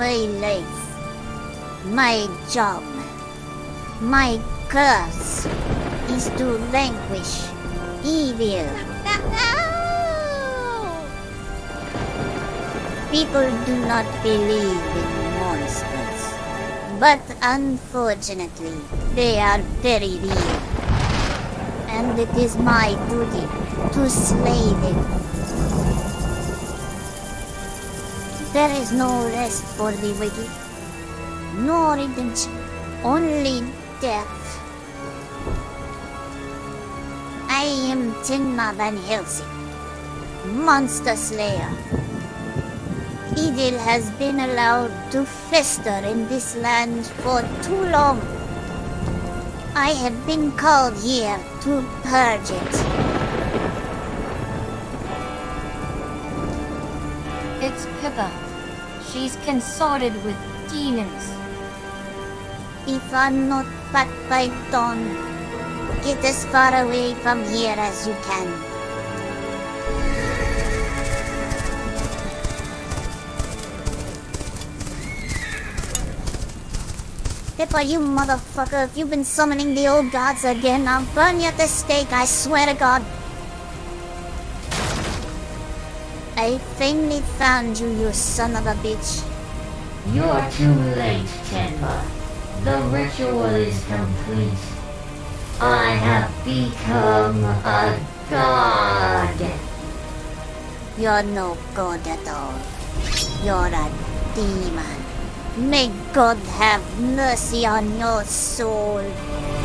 my life, my job, my curse is to vanquish evil. People do not believe in monsters, but unfortunately they are very real, and it is my duty to slay them. There is no rest for the wicked, no redemption, only death. I am Tenma Van Helsing, monster slayer. Evil has been allowed to fester in this land for too long. I have been called here to purge it. It's Pippa. She's consorted with demons. If I'm not back by dawn, get as far away from here as you can. Pippa, you motherfucker, if you've been summoning the old gods again, I'll burn you at the stake, I swear to God. I finally found you, you son of a bitch. You're too late, Tenma. The ritual is complete. I have become a god. You're no god at all. You're a demon. May God have mercy on your soul.